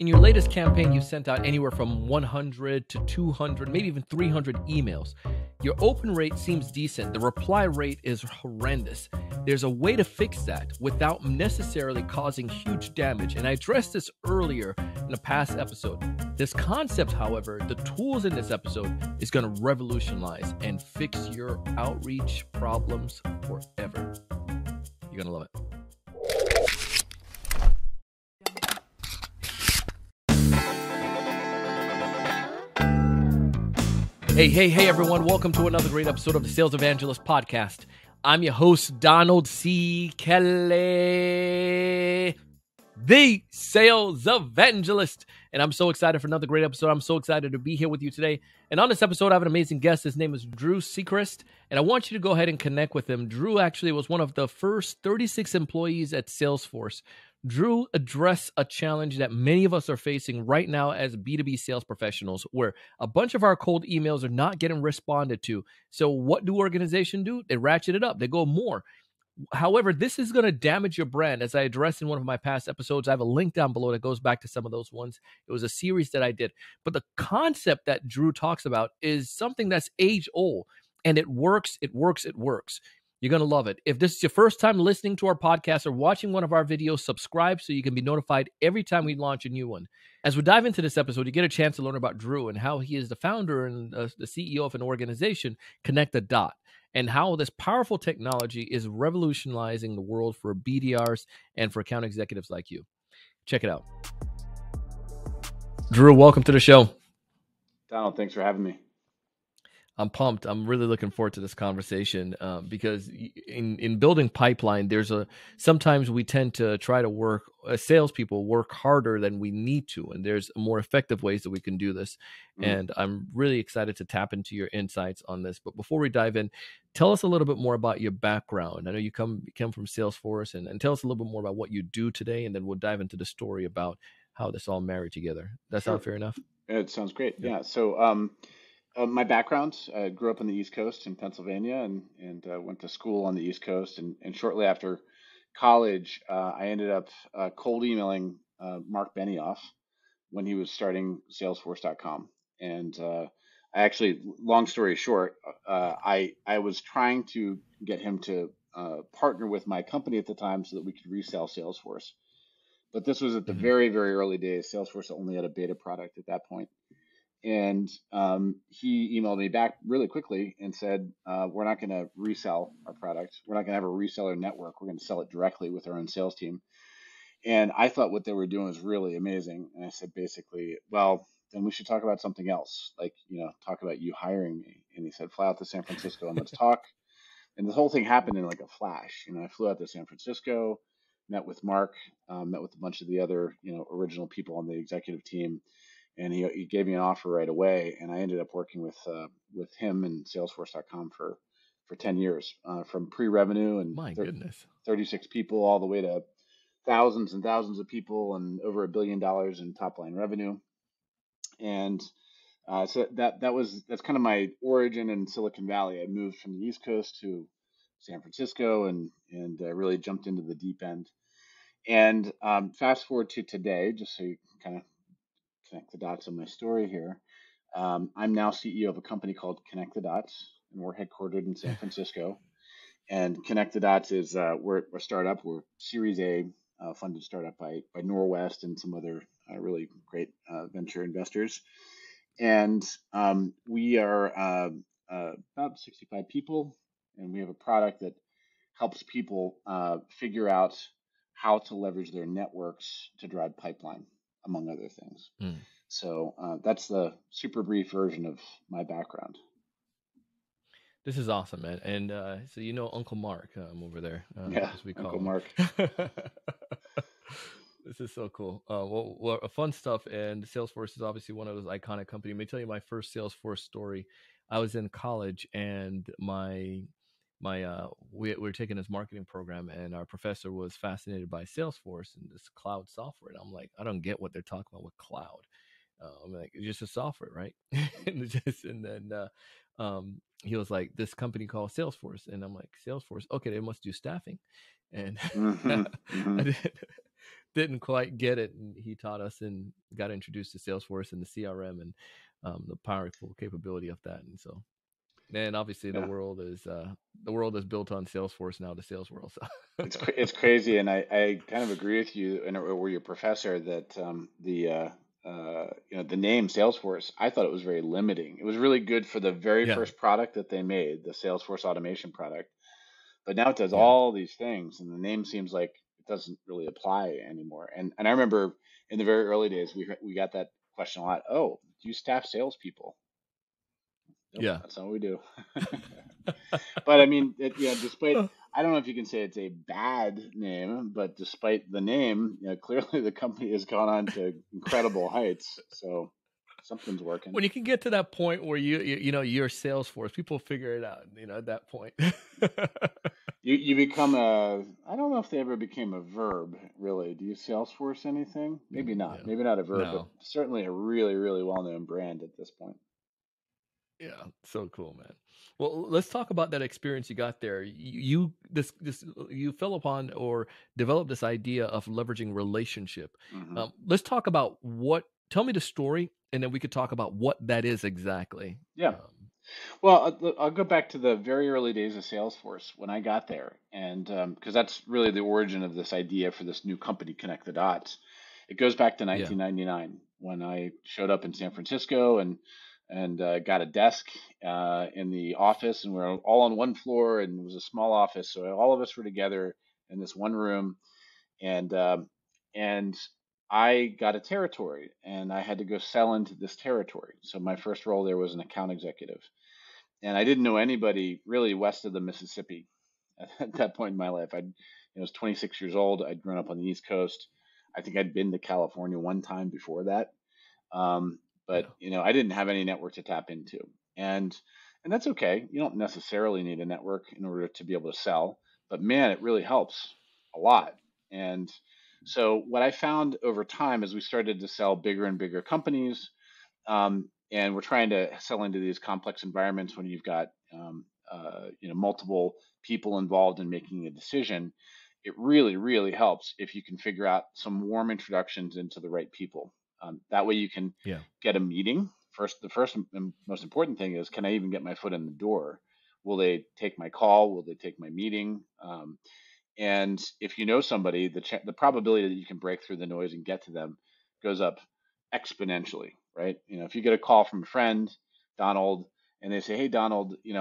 In your latest campaign, you sent out anywhere from 100 to 200, maybe even 300 emails. Your open rate seems decent. The reply rate is horrendous. There's a way to fix that without necessarily causing huge damage. And I addressed this earlier in a past episode. This concept, however, the tools in this episode is going to revolutionize and fix your outreach problems forever. You're going to love it. Hey, everyone. Welcome to another great episode of the Sales Evangelist Podcast. I'm your host, Donald C. Kelly, the Sales Evangelist. And I'm so excited for another great episode. I'm so excited to be here with you today. And on this episode, I have an amazing guest. His name is Drew Sechrist, and I want you to go ahead and connect with him. Drew actually was one of the first 36 employees at Salesforce. Drew addressed a challenge that many of us are facing right now as B2B sales professionals, where a bunch of our cold emails are not getting responded to. So what do organizations do? They ratchet it up. They go more. However, this is going to damage your brand. As I addressed in one of my past episodes, I have a link down below that goes back to some of those ones. It was a series that I did. But the concept that Drew talks about is something that's age old, and it works. You're going to love it. If this is your first time listening to our podcast or watching one of our videos, subscribe so you can be notified every time we launch a new one. As we dive into this episode, you get a chance to learn about Drew and how he is the founder and the CEO of an organization, Connect the Dots, and how this powerful technology is revolutionizing the world for BDRs and for account executives like you. Check it out. Drew, welcome to the show. Donald, thanks for having me. I'm pumped. I'm really looking forward to this conversation because in building pipeline, sometimes we tend to try to work as salespeople work harder than we need to, and there's more effective ways that we can do this. And I'm really excited to tap into your insights on this. But before we dive in, tell us a little bit more about your background. I know you come from Salesforce, and tell us a little bit more about what you do today, and then we'll dive into the story about how this all married together. That sound fair enough? It sounds great. Yeah. So. My background, I grew up on the East Coast in Pennsylvania and went to school on the East Coast. And shortly after college, I ended up cold emailing Mark Benioff when he was starting Salesforce.com. And I actually, long story short, I was trying to get him to partner with my company at the time so that we could resell Salesforce. But this was at the very, very early days. Salesforce only had a beta product at that point. And he emailed me back really quickly and said, we're not going to resell our product. We're not going to have a reseller network. We're going to sell it directly with our own sales team. And I thought what they were doing was really amazing. And I said, basically, well, then we should talk about something else. Like, talk about you hiring me. And he said, fly out to San Francisco and let's talk. And this whole thing happened in like a flash. I flew out to San Francisco, met with Mark, met with a bunch of the other, original people on the executive team. And he gave me an offer right away, and I ended up working with him and Salesforce.com for 10 years, from pre-revenue and 36 people all the way to thousands and thousands of people and over $1 billion in top-line revenue. And so that's kind of my origin in Silicon Valley. I moved from the East Coast to San Francisco and really jumped into the deep end. And fast forward to today, just so you kind of connect the dots on my story here. I'm now CEO of a company called Connect the Dots, and we're headquartered in San Francisco. And Connect the Dots is we're a startup. We're Series A funded startup by Norwest and some other really great venture investors. And we are about 65 people, and we have a product that helps people figure out how to leverage their networks to drive pipeline, among other things. So that's the super brief version of my background. This is awesome, man. And so Uncle Mark over there. Yeah, as we call Uncle Mark. This is so cool. Well, fun stuff. And Salesforce is obviously one of those iconic companies. Let me tell you my first Salesforce story. I was in college, and we were taking this marketing program, and our professor was fascinated by Salesforce and this cloud software. And I'm like, I don't get what they're talking about with cloud. I'm like, it's just a software, right? and then he was like, this company called Salesforce. And I'm like, Salesforce? Okay, they must do staffing. And didn't quite get it. And he taught us and got introduced to Salesforce and the CRM and the powerful capability of that. And so, and obviously the world is built on Salesforce now, the sales world. So it's crazy, and I kind of agree with you and or your professor that the name Salesforce, I thought it was very limiting. It was really good for the very first product that they made, the Salesforce automation product. But now it does all these things, and the name seems like it doesn't really apply anymore. And I remember in the very early days, we got that question a lot. Oh, do you staff salespeople? Nope, yeah, that's not what we do. But I mean, despite, I don't know if you can say it's a bad name, but despite the name, clearly the company has gone on to incredible heights. So something's working. When you can get to that point where you're Salesforce, people figure it out. At that point, you become a. I don't know if they ever became a verb. Really, do you Salesforce anything? Maybe not. Yeah. Maybe not a verb, but certainly a really, really well-known brand at this point. Yeah, so cool, man. Well, let's talk about that experience you got there. You fell upon or developed this idea of leveraging relationship. Mm-hmm. Let's talk about tell me the story, and then we could talk about what that is exactly. Yeah. I'll go back to the very early days of Salesforce when I got there, and because that's really the origin of this idea for this new company, Connect the Dots. It goes back to 1999 when I showed up in San Francisco and got a desk in the office, and we were all on one floor, and it was a small office. So all of us were together in this one room, and I got a territory, and I had to go sell into this territory. So my first role there was an account executive, and I didn't know anybody really west of the Mississippi at that point in my life. I was 26 years old. I'd grown up on the East Coast. I think I'd been to California one time before that. I didn't have any network to tap into, and that's okay. You don't necessarily need a network in order to be able to sell, but man, it really helps a lot. And so what I found over time as we started to sell bigger and bigger companies, and we're trying to sell into these complex environments when you've got multiple people involved in making a decision, it really, really helps if you can figure out some warm introductions into the right people. That way you can get a meeting. First, the first and most important thing is, can I even get my foot in the door? Will they take my call? Will they take my meeting? And if you know somebody, the probability that you can break through the noise and get to them goes up exponentially, right? If you get a call from a friend, Donald, and they say, "Hey, Donald, we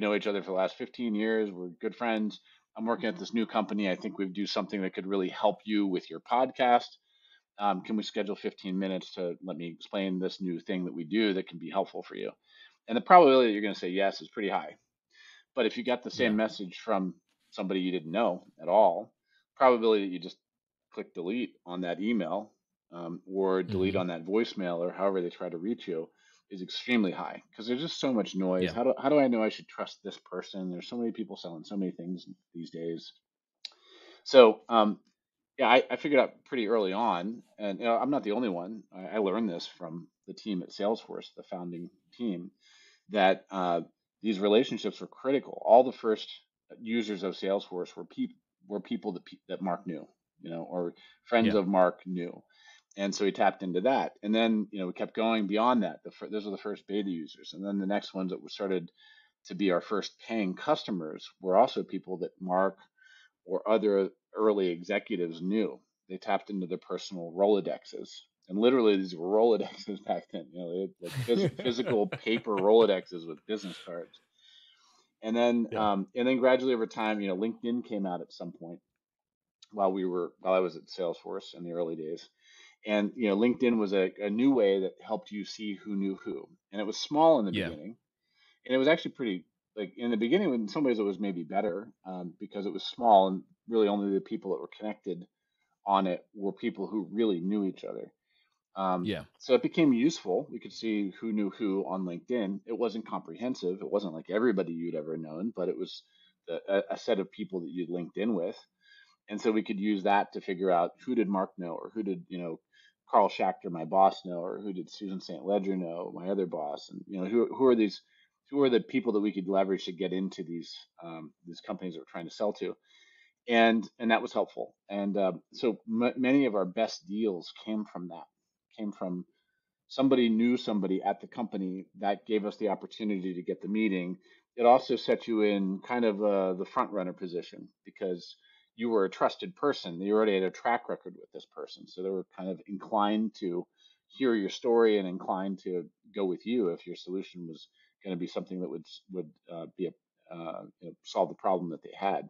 know each other for the last 15 years. We're good friends. I'm working at this new company. I think we'd do something that could really help you with your podcast. Can we schedule 15 minutes to let me explain this new thing that we do that can be helpful for you?" And the probability that you're going to say yes is pretty high. But if you got the same message from somebody you didn't know at all, probability that you just click delete on that email or delete on that voicemail or however they try to reach you is extremely high, because there's just so much noise. Yeah. How do I know I should trust this person? There's so many people selling so many things these days. So, I figured out pretty early on, and I'm not the only one. I learned this from the team at Salesforce, the founding team, that these relationships were critical. All the first users of Salesforce were people that Mark knew, or friends of Mark knew, and so he tapped into that. And then we kept going beyond that. Those were the first beta users, and then the next ones that were started to be our first paying customers were also people that Mark or other early executives knew. They tapped into their personal Rolodexes, and literally these were Rolodexes back then. They had like physical paper Rolodexes with business cards. And then, and then gradually over time, LinkedIn came out at some point while I was at Salesforce in the early days, and LinkedIn was a new way that helped you see who knew who, and it was small in the beginning, and it was actually pretty. Like in the beginning, in some ways it was maybe better because it was small, and really only the people that were connected on it were people who really knew each other. So it became useful. We could see who knew who on LinkedIn. It wasn't comprehensive. It wasn't like everybody you'd ever known, but it was a set of people that you'd linked in with. And so we could use that to figure out who did Mark know, or who did, Carl Schachter, my boss, know, or who did Susan St. Ledger know, my other boss, and who are these. Who are the people that we could leverage to get into these companies that we're trying to sell to? And that was helpful. And so many of our best deals came from that, came from somebody knew somebody at the company that gave us the opportunity to get the meeting. It also set you in kind of the front runner position because you were a trusted person. You already had a track record with this person. So they were kind of inclined to hear your story and inclined to go with you if your solution was going to be something that would solve the problem that they had.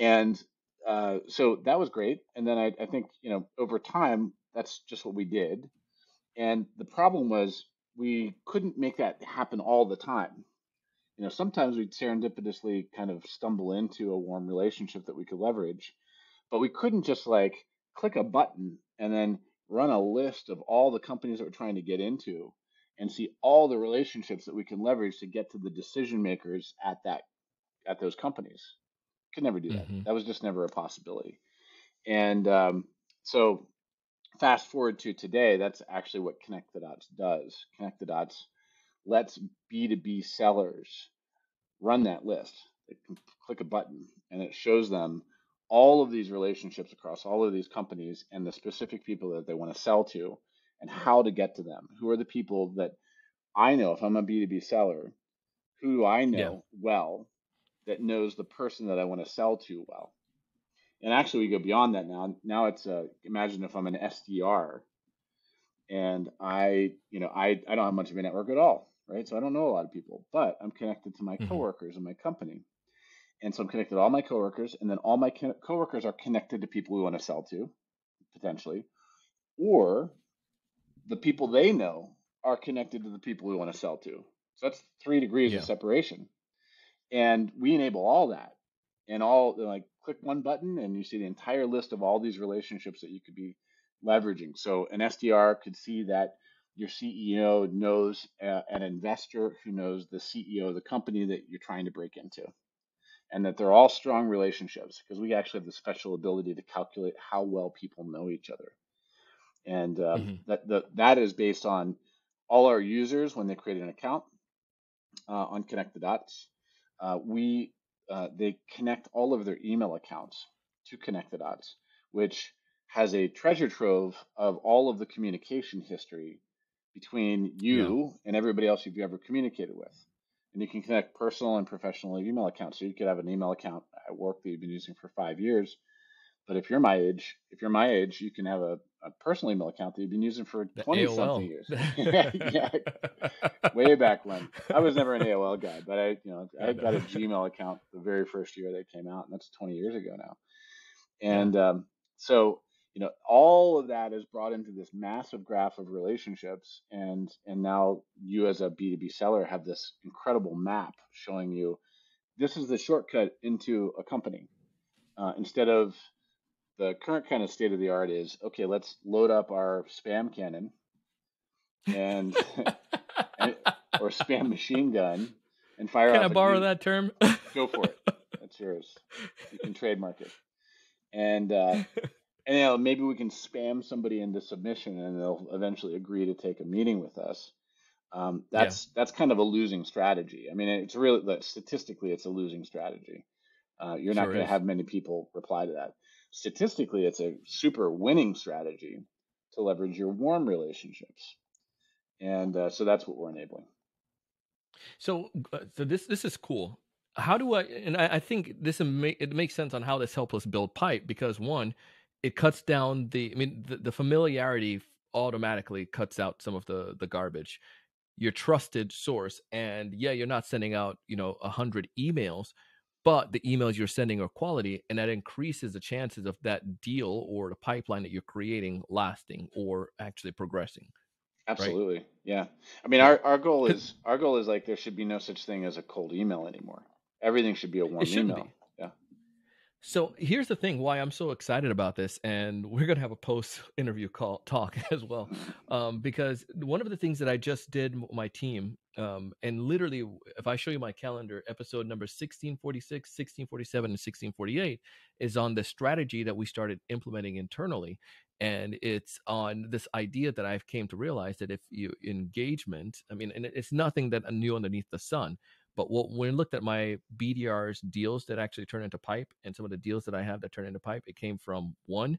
And so that was great. And then I think, over time, that's just what we did. And the problem was we couldn't make that happen all the time. Sometimes we'd serendipitously kind of stumble into a warm relationship that we could leverage, but we couldn't just like click a button and then run a list of all the companies that we're trying to get into and see all the relationships that we can leverage to get to the decision makers at those companies. Could never do that. Mm-hmm. That was just never a possibility. And so fast forward to today, that's actually what Connect the Dots does. Connect the Dots lets B2B sellers run that list. They can click a button and it shows them all of these relationships across all of these companies and the specific people that they want to sell to and how to get to them. Who are the people that I know, if I'm a B2B seller, who do I know well that knows the person that I want to sell to well? And actually we go beyond that now. Now it's imagine if I'm an SDR and I don't have much of a network at all, right? So I don't know a lot of people, but I'm connected to my coworkers in my company. And so I'm connected to all my coworkers, and then all my coworkers are connected to people we want to sell to potentially, or the people they know are connected to the people we want to sell to. So that's 3 degrees of separation. And we enable all that, and all like click one button and you see the entire list of all these relationships that you could be leveraging. So an SDR could see that your CEO knows an investor who knows the CEO of the company that you're trying to break into, and that they're all strong relationships because we actually have the special ability to calculate how well people know each other. And that is based on all our users when they create an account on Connect the Dots. They connect all of their email accounts to Connect the Dots, which has a treasure trove of all of the communication history between you and everybody else you've ever communicated with. And you can connect personal and professional email accounts. So you could have an email account at work that you've been using for 5 years. But if you're my age, you can have a personal email account that you've been using for 20-something years. Way back when. I was never an AOL guy, but I got a Gmail account the very first year that came out, and that's 20 years ago now. And so all of that is brought into this massive graph of relationships, and now you as a B2B seller have this incredible map showing you this is the shortcut into a company instead of the current kind of state of the art is, okay, let's load up our spam cannon and or spam machine gun and fire. Can I borrow that term? Go for it. That's yours. You can trademark it. And maybe we can spam somebody into submission and they'll eventually agree to take a meeting with us. That's kind of a losing strategy. I mean, it's really statistically, it's a losing strategy. You're not going to have many people reply to that. Statistically, it's a super winning strategy to leverage your warm relationships. And so that's what we're enabling. So this is cool. How do I, and I think this, it makes sense on how this helps us build pipe because one, it cuts down the familiarity automatically cuts out some of the garbage, your trusted source. And you're not sending out, 100 emails, but the emails you're sending are quality, and that increases the chances of that deal or the pipeline that you're creating lasting or actually progressing. Absolutely. Right? Yeah. I mean, our goal is like, there should be no such thing as a cold email anymore. Everything should be a warm email. Be. Yeah. So here's the thing, why I'm so excited about this, and we're going to have a post interview call talk as well. Because one of the things that I just did my team, and literally if I show you my calendar, episode number 1646, 1647, and 1648 is on the strategy that we started implementing internally. And it's on this idea that I've came to realize that if you engagement, I mean, and it's nothing that I knew underneath the sun, But when I looked at my BDR's deals that actually turn into pipe and some of the deals that I have that turn into pipe, it came from one,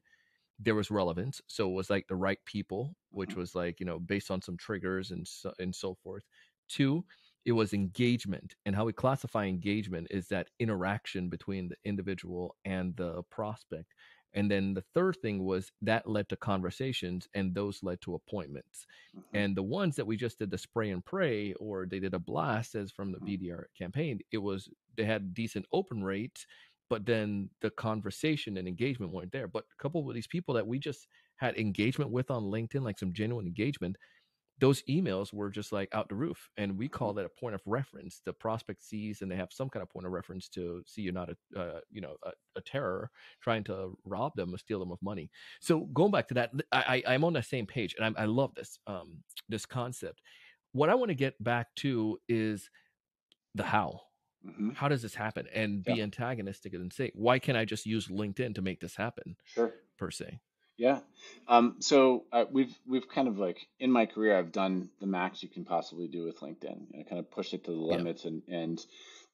there was relevance. So it was like the right people, which was like, you know, based on some triggers and so forth. Two, it was engagement. And how we classify engagement is that interaction between the individual and the prospect. And then the third thing was that led to conversations, and those led to appointments. And the ones that we just did the spray and pray, or they did a blast as from the BDR campaign, it was, they had decent open rates, but then the conversation and engagement weren't there. But a couple of these people that we just had engagement with on LinkedIn, like some genuine engagement, those emails were just like out the roof. And we call that a point of reference. The prospect sees, and they have some kind of point of reference to see you're not a, you know, a terror trying to rob them or steal them of money. So going back to that, I'm on the same page, and I love this, this concept. What I want to get back to is the how. Mm-hmm. How does this happen? And be antagonistic and say, why can't I just use LinkedIn to make this happen? Sure. Per se. Yeah. So we've kind of like, in my career, I've done the max you can possibly do with LinkedIn, and I kind of pushed it to the limits. And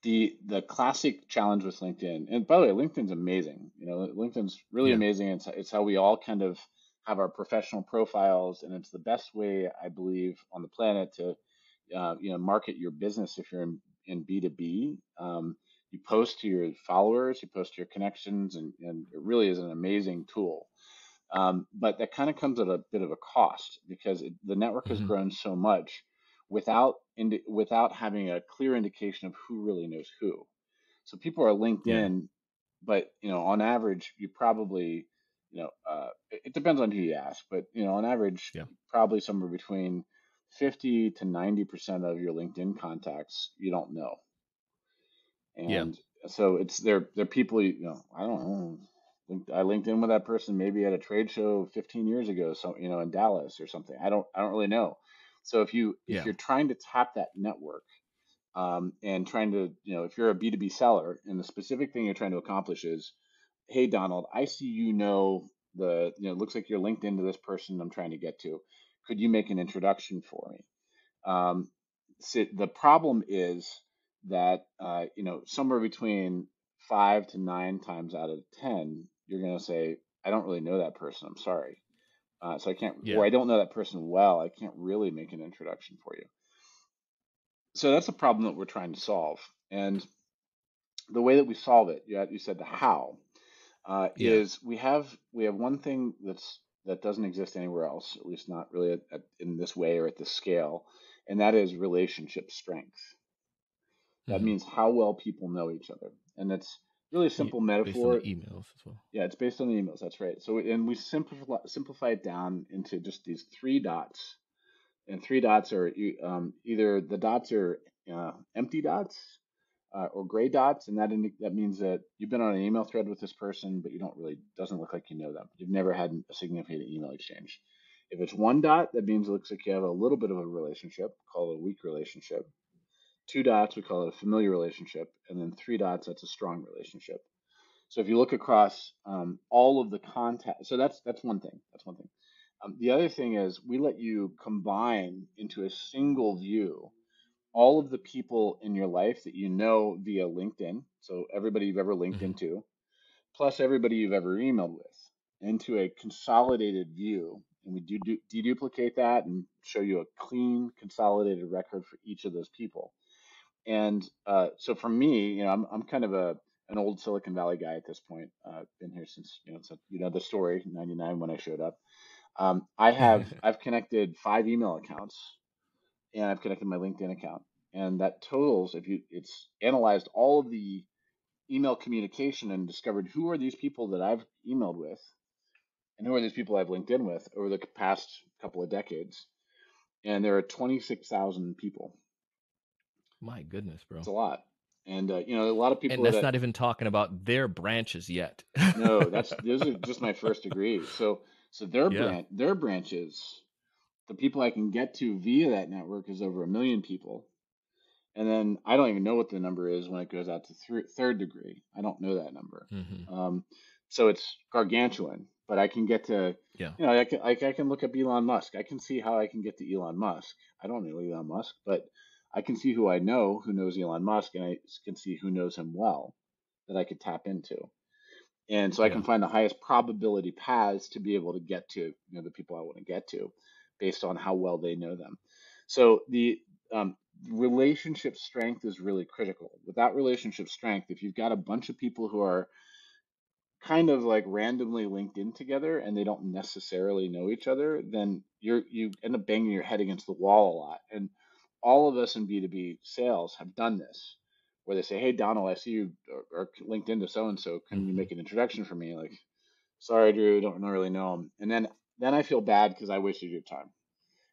the classic challenge with LinkedIn, and by the way, LinkedIn's amazing. You know, LinkedIn's really amazing. It's how we all kind of have our professional profiles, and it's the best way, I believe, on the planet to, you know, market your business if you're in B2B. You post to your followers, you post to your connections, and it really is an amazing tool. But that kind of comes at a bit of a cost, because the network has grown so much without having a clear indication of who really knows who. So people are linked in, but, you know, on average, you probably, you know, it depends on who you ask, but, you know, on average, probably somewhere between 50 to 90% of your LinkedIn contacts, you don't know. And so it's, they're people, you know, I don't know. I linked in with that person maybe at a trade show 15 years ago, so, you know, in Dallas or something. I don't really know. So if you if you're trying to tap that network, and trying to, you know, if you're a B2B seller and the specific thing you're trying to accomplish is, hey, Donald, I see you know the, you know, it looks like you're linked into this person I'm trying to get to. Could you make an introduction for me? So the problem is that you know, somewhere between 5 to 9 times out of 10. You're going to say, I don't really know that person. I'm sorry. So I can't, or I don't know that person well. I can't really make an introduction for you. So that's a problem that we're trying to solve. And the way that we solve it, you said the how, is we have one thing that doesn't exist anywhere else, at least not really in this way or at this scale. And that is relationship strength. That means how well people know each other. And that's really a simple metaphor. Based on the emails as well. Yeah, it's based on the emails. That's right. So, and we simplify it down into just these 3 dots. And 3 dots are either the dots are empty dots or gray dots, and that means that you've been on an email thread with this person, but you doesn't look like you know them. You've never had a significant email exchange. If it's 1 dot, that means it looks like you have a little bit of a relationship, call it a weak relationship. 2 dots, we call it a familiar relationship. And then 3 dots, that's a strong relationship. So if you look across all of the contact, so that's one thing. That's one thing. The other thing is we let you combine into a single view all of the people in your life that you know via LinkedIn. So everybody you've ever linked into, plus everybody you've ever emailed with, into a consolidated view. And we do deduplicate that and show you a clean, consolidated record for each of those people. And so for me, you know, I'm kind of an old Silicon Valley guy at this point. Been here since, you know, the story, 99 when I showed up. I've connected 5 email accounts, and I've connected my LinkedIn account, and that totals, it's analyzed all of the email communication and discovered who are these people that I've emailed with, and who are these people I've linked in with over the past couple of decades, and there are 26,000 people. My goodness, bro. It's a lot. And, you know, a lot of people. And that's not even talking about their branches yet. No, those are just my first degree. So their branches, the people I can get to via that network is over 1 million people. And then I don't even know what the number is when it goes out to third degree. I don't know that number. Mm-hmm. So it's gargantuan, but I can get to, you know, I can look up Elon Musk. I can see how I can get to Elon Musk. I don't know Elon Musk, but I can see who I know who knows Elon Musk, and I can see who knows him well that I could tap into. And so I can find the highest probability paths to be able to get to, the people I want to get to based on how well they know them. So the relationship strength is really critical. Without relationship strength, if you've got a bunch of people who are kind of like randomly linked in together and they don't necessarily know each other, then you end up banging your head against the wall a lot. And all of us in B2B sales have done this, where they say, "Hey, Donald, I see you are linked into so-and-so. Can you make an introduction for me?" Like, "Sorry, Drew, don't really know him." And then I feel bad because I wasted your time.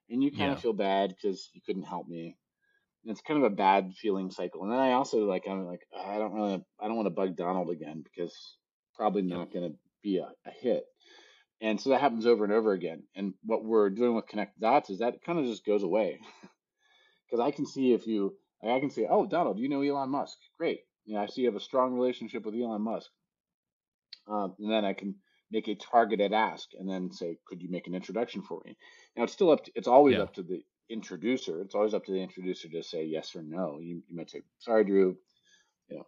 And you kind of feel bad because you couldn't help me. And it's kind of a bad feeling cycle. And then I also I don't want to bug Donald again because probably not going to be a hit. And so that happens over and over again. And what we're doing with Connect the Dots is that kind of just goes away. Because I can see if you, I can say, "Oh, Donald, you know Elon Musk. Great. I see you have a strong relationship with Elon Musk." And then I can make a targeted ask and then say, "Could you make an introduction for me?" Now, it's still up to the introducer. It's always up to the introducer to say yes or no. You might say, "Sorry, Drew,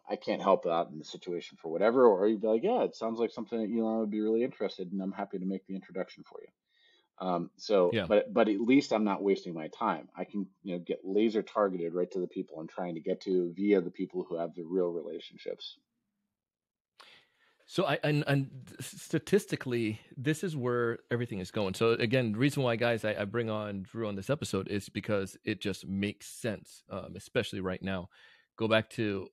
I can't help out in the situation for whatever," or you'd be like, "Yeah, it sounds like something that Elon would be really interested in. I'm happy to make the introduction for you." But at least I'm not wasting my time. I can, get laser targeted right to the people I'm trying to get to via the people who have the real relationships. So and statistically, this is where everything is going. So again, the reason why, guys, I bring on Drew on this episode is because it just makes sense, especially right now. Go back to,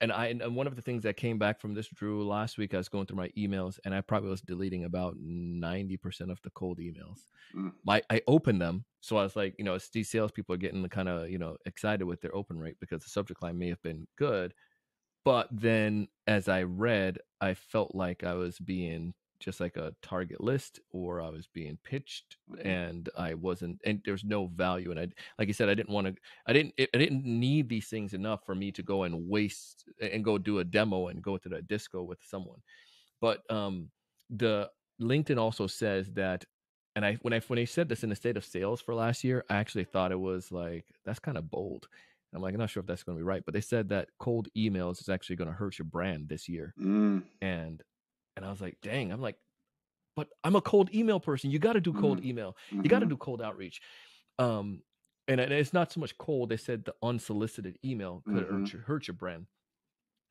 and one of the things that came back from this, Drew, last week, I was going through my emails, and I probably was deleting about 90% of the cold emails. I opened them. So I was like, it's these salespeople are getting kind of, excited with their open rate because the subject line may have been good. But then as I read, I felt like I was being just like a target list, or I was being pitched and I wasn't, and there's no value. And I, like you said, I didn't need these things enough for me to go and waste and go do a demo and go to the disco with someone. But the LinkedIn also says that, and when they said this in the state of sales for last year, I actually thought it was like, that's kind of bold. I'm like, I'm not sure if that's going to be right, but they said that cold emails is actually going to hurt your brand this year. And I was like, dang, but I'm a cold email person. You got to do cold email. You got to do cold outreach. And it's not so much cold. They said the unsolicited email could hurt your brand.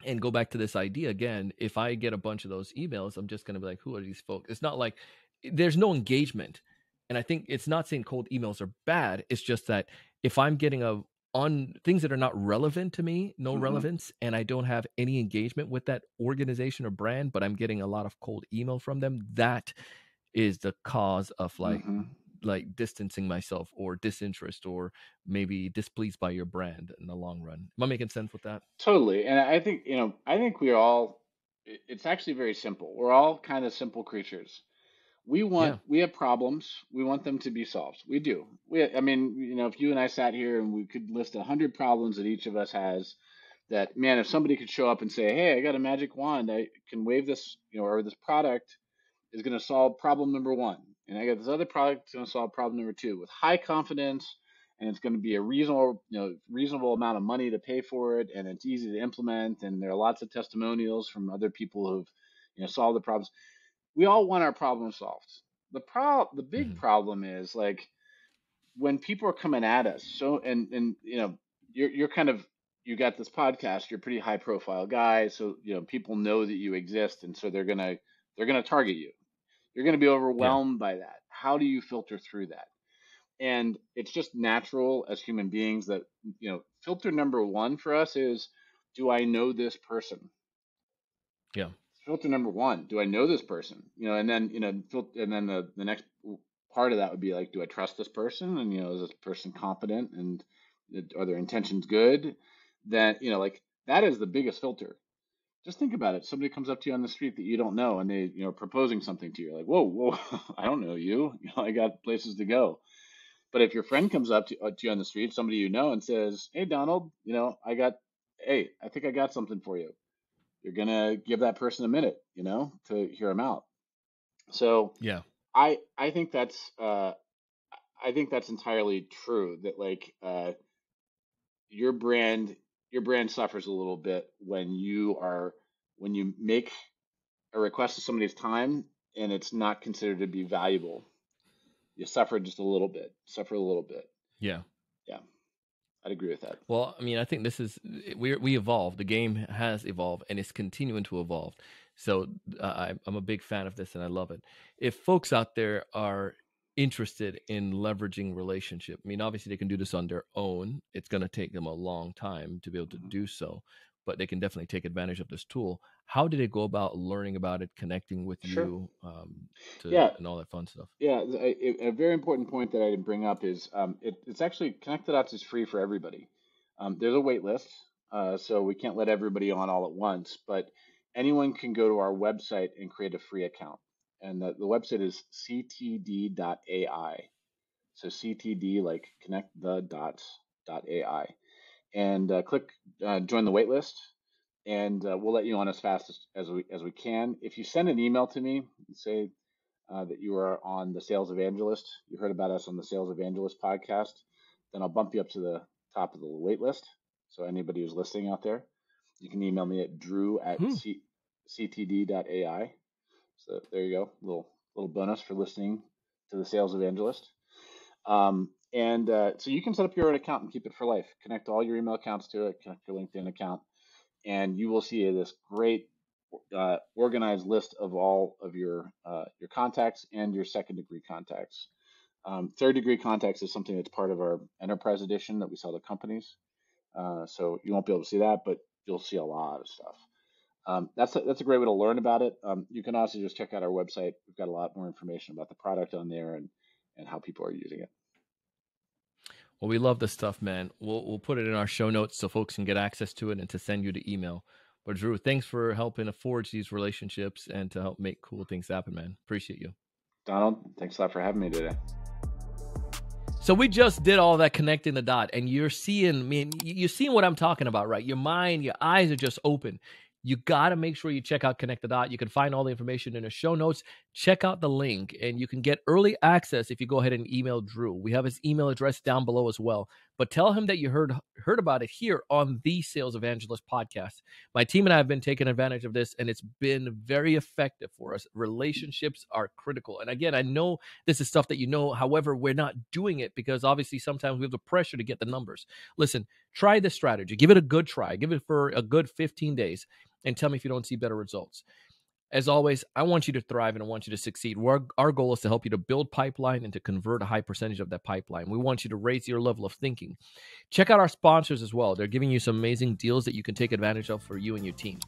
And go back to this idea again. If I get a bunch of those emails, I'm just going to be like, who are these folks? It's not like there's no engagement. And I think it's not saying cold emails are bad. It's just that if I'm getting on things that are not relevant to me, relevance, and I don't have any engagement with that organization or brand, but I'm getting a lot of cold email from them, that is the cause of like distancing myself or disinterest or maybe displeased by your brand in the long run. Am I making sense with that? Totally. And I think, we're all, it's actually very simple. We're all kind of simple creatures. We have problems. We want them to be solved. We do. If you and I sat here and we could list 100 problems that each of us has, that, man, if somebody could show up and say, "Hey, I got a magic wand. I can wave this, or this product is going to solve problem number 1. And I got this other product that's going to solve problem number 2 with high confidence. And it's going to be a reasonable amount of money to pay for it. And it's easy to implement. And there are lots of testimonials from other people who've, solved the problems." We all want our problem solved. The big problem is like when people are coming at us. So, you're kind of, you got this podcast, you're a pretty high profile guy. So, people know that you exist. And so they're going to target you. You're going to be overwhelmed by that. How do you filter through that? And it's just natural as human beings that, filter number 1 for us is, do I know this person? Yeah. Filter number 1, do I know this person? And then the next part of that would be like, do I trust this person? And, is this person competent, and are their intentions good? That, that is the biggest filter. Just think about it. Somebody comes up to you on the street that you don't know, and they, are proposing something to you. You're like, whoa, I don't know you. I got places to go. But if your friend comes up to you on the street, somebody and says, "Hey, Donald, I think I got something for you." You're going to give that person a minute, to hear them out. So yeah, I think that's entirely true that your brand suffers a little bit when you make a request of somebody's time and it's not considered to be valuable. You suffer just a little bit. Yeah. Yeah. I'd agree with that. Well, I mean, I think this is, we evolved. The game has evolved and it's continuing to evolve. So I'm a big fan of this and I love it. If folks out there are interested in leveraging relationship, I mean, obviously they can do this on their own. It's going to take them a long time to be able to do so, but they can definitely take advantage of this tool. How did it go about learning about it, connecting with you, and all that fun stuff? Yeah, a very important point that I didn't bring up is it's actually, Connect the Dots is free for everybody. There's a wait list, so we can't let everybody on all at once, but anyone can go to our website and create a free account. And the website is ctd.ai. So ctd, like Connect the Dots.ai. And click join the waitlist, and we'll let you on as fast as we can. If you send an email to me and say that you are on the Sales Evangelist, you heard about us on the Sales Evangelist podcast, then I'll bump you up to the top of the waitlist. So anybody who's listening out there, you can email me at drew@ctd.ai. So there you go, little bonus for listening to the Sales Evangelist. So you can set up your own account and keep it for life. Connect all your email accounts to it, connect your LinkedIn account, and you will see this great organized list of all of your contacts and your second-degree contacts. Third-degree contacts is something that's part of our enterprise edition that we sell to companies. So you won't be able to see that, but you'll see a lot of stuff. That's a great way to learn about it. You can also just check out our website. We've got a lot more information about the product on there and how people are using it. Well, we love this stuff, man. We'll put it in our show notes so folks can get access to it and to send you the email. But Drew, thanks for helping to forge these relationships and to help make cool things happen, man. Appreciate you. Donald, thanks a lot for having me today. So we just did all that connecting the dot, and you're seeing what I'm talking about, right? Your mind, your eyes are just open. You got to make sure you check out Connect the Dot. You can find all the information in the show notes. Check out the link, and you can get early access if you go ahead and email Drew. We have his email address down below as well. But tell him that you heard about it here on the Sales Evangelist podcast. My team and I have been taking advantage of this, and it's been very effective for us. Relationships are critical. And again, I know this is stuff that you know. However, we're not doing it because obviously sometimes we have the pressure to get the numbers. Listen, try this strategy. Give it a good try. Give it for a good 15 days and tell me if you don't see better results. As always, I want you to thrive and I want you to succeed. Our goal is to help you to build pipeline and to convert a high percentage of that pipeline. We want you to raise your level of thinking. Check out our sponsors as well. They're giving you some amazing deals that you can take advantage of for you and your team.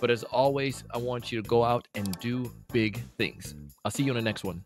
But as always, I want you to go out and do big things. I'll see you in the next one.